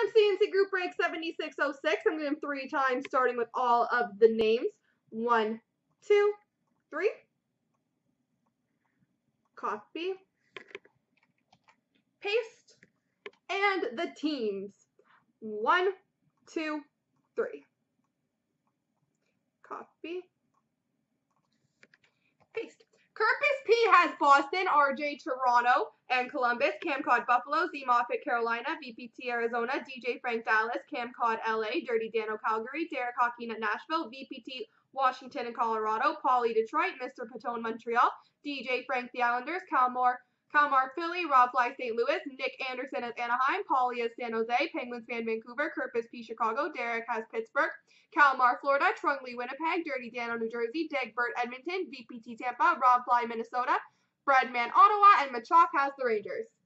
I'm CNC Group Break 7606. I'm doing 3 times, starting with all of the names. 1, 2, 3. Copy. Paste. And the teams. 1, 2, 3. Copy. Paste. Kirkus P has Boston, RJ Toronto, and Columbus, Cam Cod Buffalo, Z Moffitt Carolina, VPT Arizona, DJ Frank Dallas, Cam Cod LA, Dirty Dano Calgary, Derek Hockey at Nashville, VPT Washington and Colorado, Paulie Detroit, Mr. Patone Montreal, DJ Frank the Islanders, Calmar Philly, Rob Fly St. Louis, Nick Anderson at Anaheim, Paulie at San Jose, Penguins fan Vancouver, Kirkus P Chicago, Derek has Pittsburgh, Calmar Florida, Trungley Winnipeg, Dirty Dano New Jersey, Degbert Edmonton, VPT Tampa, Rob Fly Minnesota, Breadman Ottawa, and Machok has the Rangers.